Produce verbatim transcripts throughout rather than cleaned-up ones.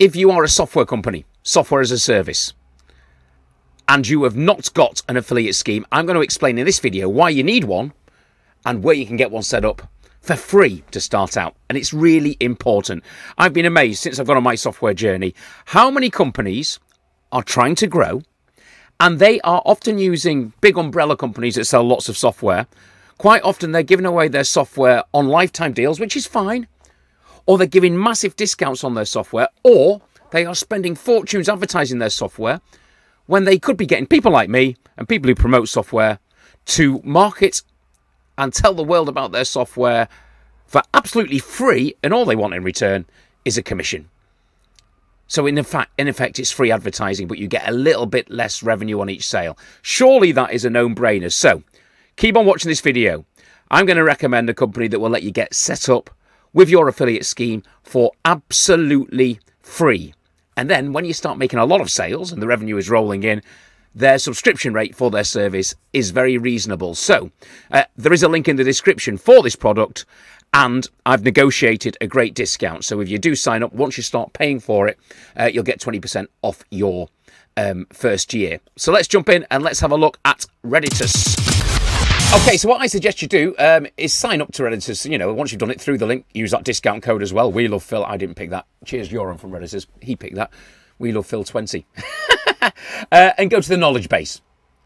If you are a software company, software as a service, and you have not got an affiliate scheme, I'm going to explain in this video why you need one and where you can get one set up for free to start out. And it's really important. I've been amazed since I've gone on my software journey how many companies are trying to grow, and they are often using big umbrella companies that sell lots of software. Quite often they're giving away their software on lifetime deals, which is fine, or they're giving massive discounts on their software, or they are spending fortunes advertising their software, when they could be getting people like me and people who promote software to market and tell the world about their software for absolutely free, and all they want in return is a commission. So in fact, in effect, it's free advertising, but you get a little bit less revenue on each sale. Surely that is a no-brainer. So keep on watching this video. I'm going to recommend a company that will let you get set up with your affiliate scheme for absolutely free. And then when you start making a lot of sales and the revenue is rolling in, their subscription rate for their service is very reasonable. So uh, there is a link in the description for this product, and I've negotiated a great discount. So if you do sign up, once you start paying for it, uh, you'll get twenty percent off your um, first year. So let's jump in and let's have a look at Reditus. Okay, so what I suggest you do um, is sign up to Reditus. You know, once you've done it, through the link, use that discount code as well. WeLovePhil. I didn't pick that. Cheers, Joran from Reditus. He picked that. WeLovePhil twenty. uh, and go to the knowledge base.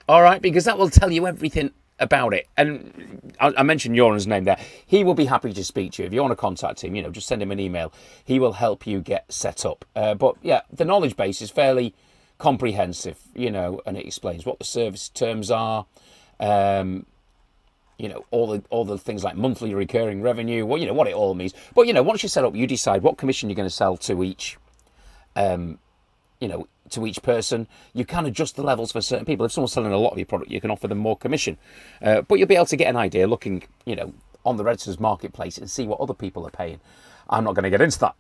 All right, because that will tell you everything about it. And I, I mentioned Joran's name there. He will be happy to speak to you. If you want to contact him, you know, just send him an email. He will help you get set up. Uh, but yeah, the knowledge base is fairly comprehensive, you know, and it explains what the service terms are. Um, You know, all the all the things like monthly recurring revenue, well, you know, what it all means. But, you know, once you set up, you decide what commission you're going to sell to each, um, you know, to each person. You can adjust the levels for certain people. If someone's selling a lot of your product, you can offer them more commission. Uh, but you'll be able to get an idea looking, you know, on the Reditus marketplace and see what other people are paying. I'm not going to get into that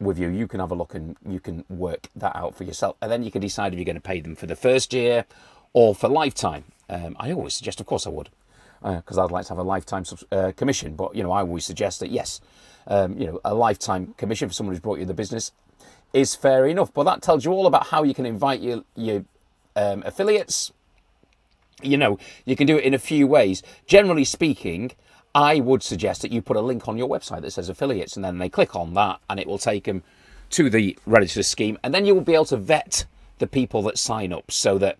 with you. You can have a look and you can work that out for yourself. And then you can decide if you're going to pay them for the first year or for lifetime. Um, I always suggest, of course I would, because uh, I'd like to have a lifetime uh, commission. But, you know, I always suggest that, yes, um, you know, a lifetime commission for someone who's brought you the business is fair enough. But that tells you all about how you can invite your, your um, affiliates. You know, you can do it in a few ways. Generally speaking, I would suggest that you put a link on your website that says affiliates, and then they click on that and it will take them to the Reditus scheme. And then you will be able to vet the people that sign up so that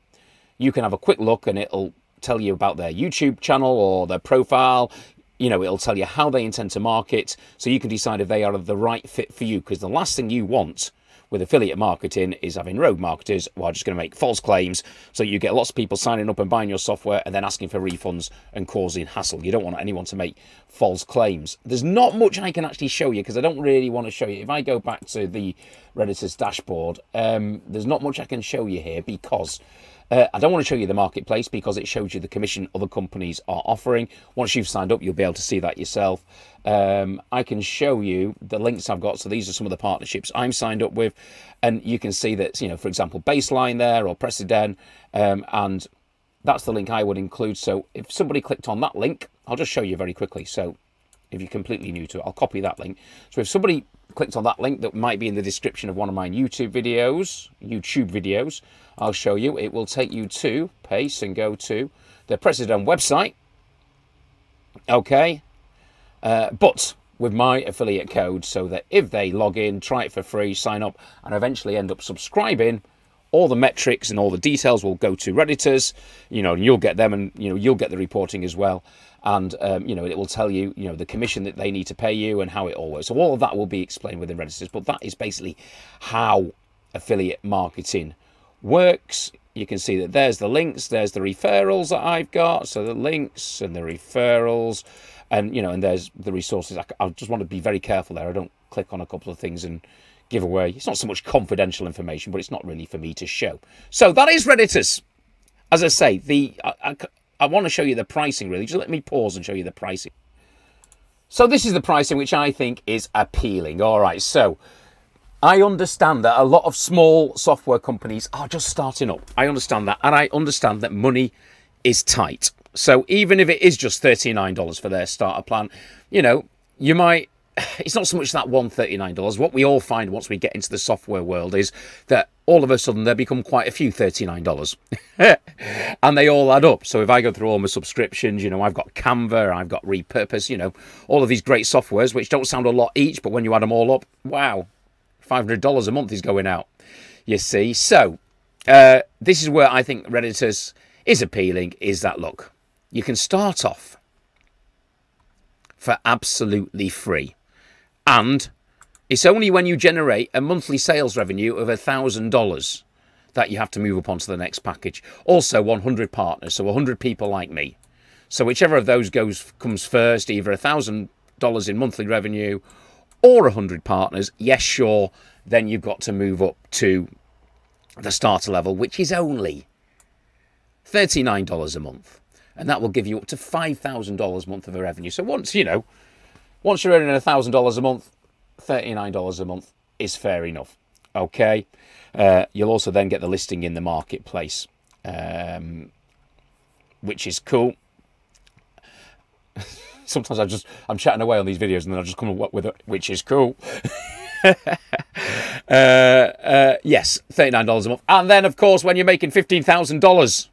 you can have a quick look and it'll tell you about their YouTube channel or their profile. You know, it'll tell you how they intend to market, so you can decide if they are the right fit for you, because the last thing you want with affiliate marketing is having rogue marketers who are just going to make false claims, so you get lots of people signing up and buying your software and then asking for refunds and causing hassle. You don't want anyone to make false claims. There's not much I can actually show you because I don't really want to show you. If I go back to the Reditus dashboard, um, there's not much I can show you here because Uh, I don't want to show you the marketplace, because it shows you the commission other companies are offering. Once you've signed up, you'll be able to see that yourself. Um, I can show you the links I've got. So these are some of the partnerships I'm signed up with. And you can see that, you know, for example, Baseline there, or Precedent. Um, and that's the link I would include. So if somebody clicked on that link, I'll just show you very quickly. So if you're completely new to it, I'll copy that link. So if somebody clicked on that link that might be in the description of one of my YouTube videos, YouTube videos, I'll show you. It will take you to, paste and go to the Precedent website. Okay. Uh, but with my affiliate code, so that if they log in, try it for free, sign up, and eventually end up subscribing, all the metrics and all the details will go to Reditus, you know, and you'll get them, and, you know, you'll get the reporting as well. And, um, you know, it will tell you, you know, the commission that they need to pay you and how it all works. So all of that will be explained within Reditus. But that is basically how affiliate marketing works. You can see that there's the links, there's the referrals that I've got. So the links and the referrals, and, you know, and there's the resources. I, I just want to be very careful there. I don't click on a couple of things and give away. It's not so much confidential information, but it's not really for me to show. So that is Reditus. As I say, the I, I, I want to show you the pricing, really. Just let me pause and show you the pricing. So this is the pricing, which I think is appealing. All right, so I understand that a lot of small software companies are just starting up. I understand that, and I understand that money is tight. So even if it is just thirty-nine dollars for their starter plan, you know, you might it's not so much that one thirty-nine dollars. What we all find once we get into the software world is that all of a sudden there become quite a few thirty-nine dollars and they all add up. So if I go through all my subscriptions, you know, I've got Canva, I've got Repurpose, you know, all of these great softwares, which don't sound a lot each, but when you add them all up, wow, five hundred dollars a month is going out, you see. So uh, this is where I think Reditus is appealing, is that, look, you can start off for absolutely free. And it's only when you generate a monthly sales revenue of one thousand dollars that you have to move up onto the next package. Also one hundred partners, so one hundred people like me. So whichever of those goes comes first, either one thousand dollars in monthly revenue or one hundred partners, yes, sure, then you've got to move up to the starter level, which is only thirty-nine dollars a month. And that will give you up to five thousand dollars a month of a revenue. So once, you know, once you're earning one thousand dollars a month, thirty-nine dollars a month is fair enough, okay? Uh, you'll also then get the listing in the marketplace, um, which is cool. Sometimes I just, I'm chatting away on these videos and then I'll just come up with it, which is cool. uh, uh, yes, thirty-nine dollars a month. And then, of course, when you're making fifteen thousand dollars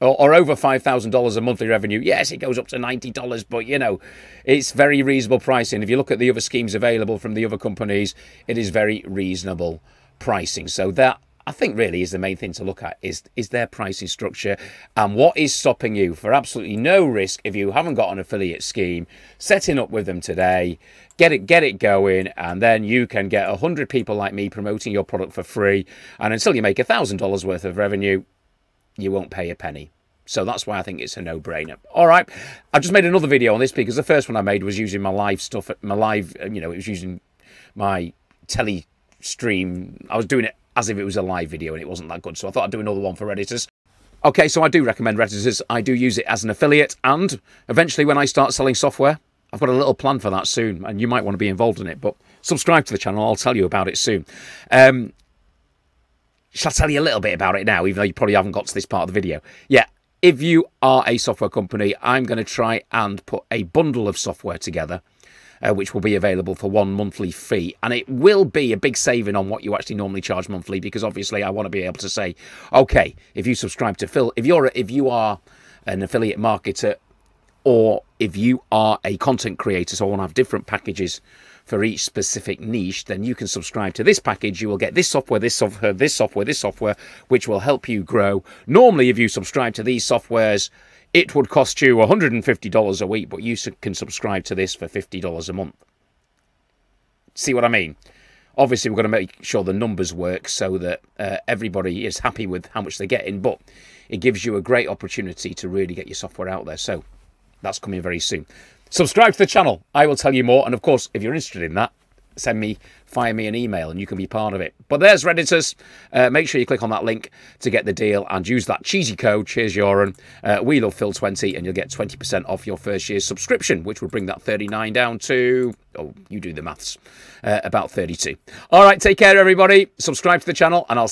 or, or over five thousand dollars a monthly revenue, yes, it goes up to ninety dollars, but, you know, it's very reasonable pricing. If you look at the other schemes available from the other companies, it is very reasonable pricing. So that, I think, really is the main thing to look at, is, is their pricing structure and what is stopping you for absolutely no risk. If you haven't got an affiliate scheme, setting up with them today, get it, get it going, and then you can get one hundred people like me promoting your product for free. And until you make one thousand dollars worth of revenue, you won't pay a penny. So that's why I think it's a no-brainer. All right, I just made another video on this because the first one I made was using my live stuff, my live, you know, it was using my Telestream. I was doing it as if it was a live video and it wasn't that good. So I thought I'd do another one for Reditus. Okay, so I do recommend Reditus. I do use it as an affiliate. And eventually when I start selling software, I've got a little plan for that soon. And you might want to be involved in it. But subscribe to the channel. I'll tell you about it soon. Um, shall I tell you a little bit about it now, even though you probably haven't got to this part of the video? Yeah, if you are a software company, I'm going to try and put a bundle of software together, Uh, which will be available for one monthly fee. And it will be a big saving on what you actually normally charge monthly, because obviously I want to be able to say, okay, if you subscribe to Phil, if you're, if you are an affiliate marketer, or if you are a content creator, so I want to have different packages for each specific niche, then you can subscribe to this package. You will get this software, this software, this software, this software, which will help you grow. Normally, if you subscribe to these softwares, it would cost you one hundred fifty dollars a week, but you can subscribe to this for fifty dollars a month. See what I mean? Obviously, we're going to make sure the numbers work so that uh, everybody is happy with how much they're getting, but it gives you a great opportunity to really get your software out there. So that's coming very soon. Subscribe to the channel. I will tell you more. And of course, if you're interested in that, send me, fire me an email and you can be part of it. But there's Reditus. Uh, make sure you click on that link to get the deal and use that cheesy code, cheers Joran, uh, We Love Phil twenty, and you'll get twenty percent off your first year's subscription, which will bring that thirty-nine down to, oh, you do the maths, uh, about thirty-two. All right, take care, everybody. Subscribe to the channel and I'll see you.